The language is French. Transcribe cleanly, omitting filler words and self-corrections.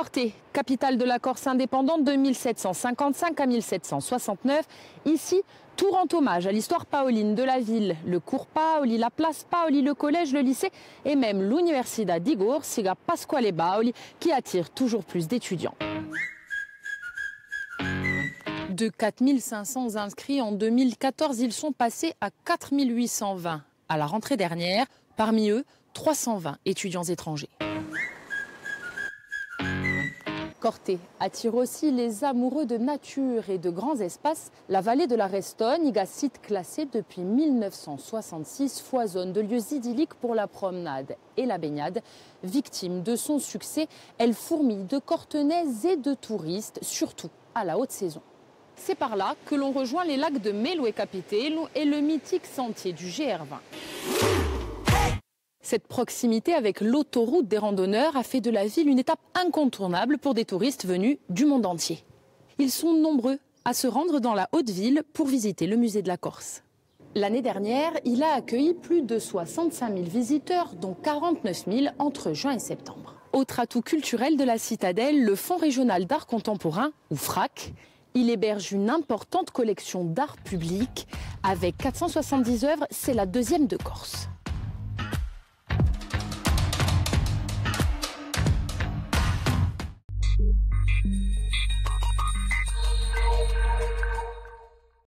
Corte, capitale de la Corse indépendante de 1755 à 1769. Ici, tout rend hommage à l'histoire paoline de la ville. Le cours Paoli, la place Paoli, le collège, le lycée et même l'Università di Gorsica Pasquale Paoli qui attire toujours plus d'étudiants. De 4500 inscrits en 2014, ils sont passés à 4820 à la rentrée dernière. Parmi eux, 320 étudiants étrangers. Corte attire aussi les amoureux de nature et de grands espaces. La vallée de la Restonne, Igacite classée depuis 1966, foisonne de lieux idylliques pour la promenade et la baignade. Victime de son succès, elle fourmille de Cortenais et de touristes, surtout à la haute saison. C'est par là que l'on rejoint les lacs de Melo et Capité et le mythique sentier du GR20. Cette proximité avec l'autoroute des randonneurs a fait de la ville une étape incontournable pour des touristes venus du monde entier. Ils sont nombreux à se rendre dans la haute ville pour visiter le musée de la Corse. L'année dernière, il a accueilli plus de 65 000 visiteurs, dont 49 000 entre juin et septembre. Autre atout culturel de la citadelle, le Fonds régional d'art contemporain, ou FRAC. Il héberge une importante collection d'art public. Avec 470 œuvres, c'est la deuxième de Corse.